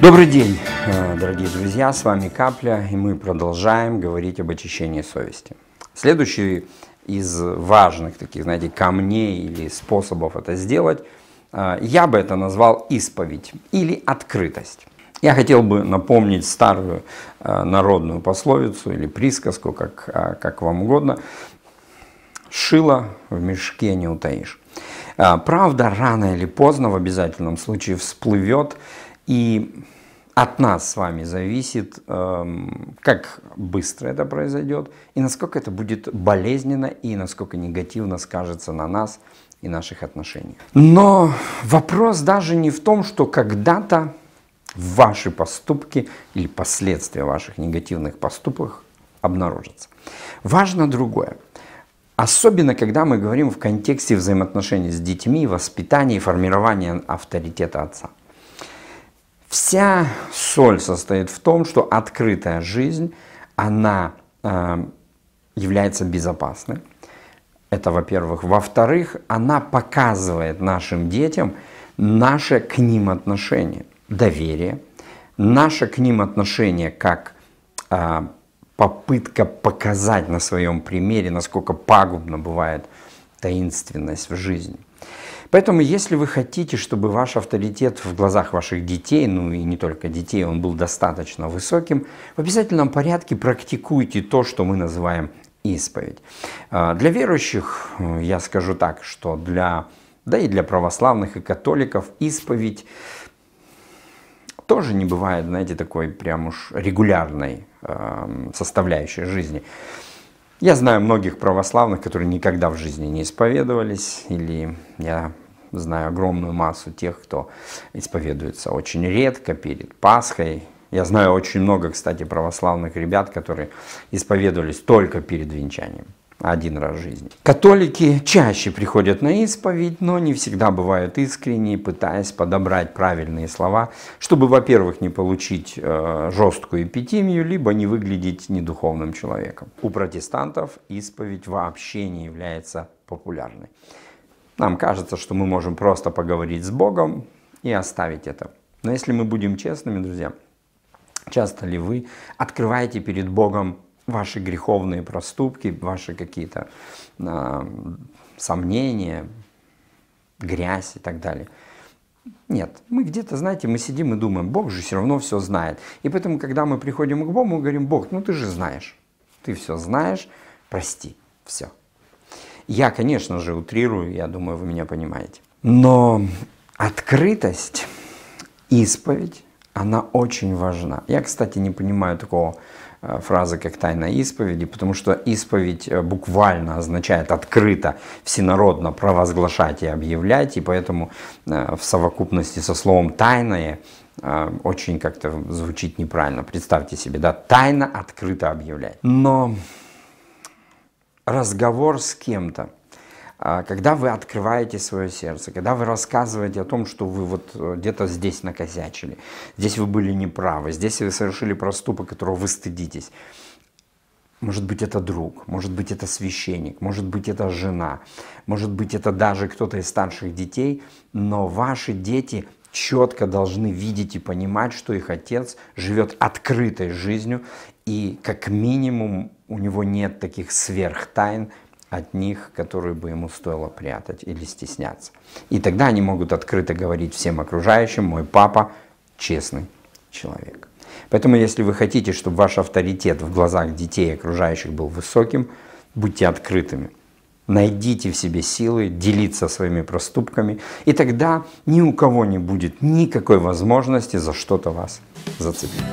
Добрый день, дорогие друзья, с вами Капля, и мы продолжаем говорить об очищении совести. Следующий из важных таких, знаете, камней или способов это сделать, я бы это назвал исповедь или открытость. Я хотел бы напомнить старую народную пословицу или присказку, как вам угодно. «Шило в мешке не утаишь». Правда, рано или поздно, в обязательном случае, всплывет, и от нас с вами зависит, как быстро это произойдет, и насколько это будет болезненно, и насколько негативно скажется на нас и наших отношениях. Но вопрос даже не в том, что когда-то ваши поступки или последствия ваших негативных поступков обнаружатся. Важно другое. Особенно, когда мы говорим в контексте взаимоотношений с детьми, воспитания и формирования авторитета отца. Вся соль состоит в том, что открытая жизнь, она является безопасной. Это, во-первых. Во-вторых, она показывает нашим детям наше к ним отношение, доверие, наше к ним отношение как попытка показать на своем примере, насколько пагубно бывает таинственность в жизни. Поэтому, если вы хотите, чтобы ваш авторитет в глазах ваших детей, ну и не только детей, он был достаточно высоким, в обязательном порядке практикуйте то, что мы называем исповедь. Для верующих, я скажу так, что да и для православных и католиков исповедь тоже не бывает, знаете, такой прям уж регулярной составляющей жизни. Я знаю многих православных, которые никогда в жизни не исповедовались, или я знаю огромную массу тех, кто исповедуется очень редко перед Пасхой. Я знаю очень много, кстати, православных ребят, которые исповедовались только перед венчанием. Один раз в жизни. Католики чаще приходят на исповедь, но не всегда бывают искренни, пытаясь подобрать правильные слова, чтобы, во-первых, не получить жесткую эпитемию, либо не выглядеть недуховным человеком. У протестантов исповедь вообще не является популярной. Нам кажется, что мы можем просто поговорить с Богом и оставить это. Но если мы будем честными, друзья, часто ли вы открываете перед Богом ваши греховные проступки, ваши какие-то сомнения, грязь и так далее? Нет, мы где-то, знаете, мы сидим и думаем, Бог же все равно все знает. И поэтому, когда мы приходим к Богу, мы говорим, Бог, ну ты же знаешь, ты все знаешь, прости, все. Я, конечно же, утрирую, я думаю, вы меня понимаете. Но открытость, исповедь, она очень важна. Я, кстати, не понимаю такого фразы как «тайна исповеди», потому что исповедь буквально означает открыто, всенародно провозглашать и объявлять, и поэтому в совокупности со словом «тайное» очень как-то звучит неправильно. Представьте себе, да, тайно открыто объявлять. Но разговор с кем-то, когда вы открываете свое сердце, когда вы рассказываете о том, что вы вот где-то здесь накосячили, здесь вы были неправы, здесь вы совершили проступок, которого вы стыдитесь. Может быть, это друг, может быть, это священник, может быть, это жена, может быть, это даже кто-то из старших детей, но ваши дети четко должны видеть и понимать, что их отец живет открытой жизнью, и как минимум у него нет таких сверхтайн от них, которые бы ему стоило прятать или стесняться. И тогда они могут открыто говорить всем окружающим, мой папа честный человек. Поэтому, если вы хотите, чтобы ваш авторитет в глазах детей и окружающих был высоким, будьте открытыми. Найдите в себе силы делиться своими проступками, и тогда ни у кого не будет никакой возможности за что-то вас зацепить.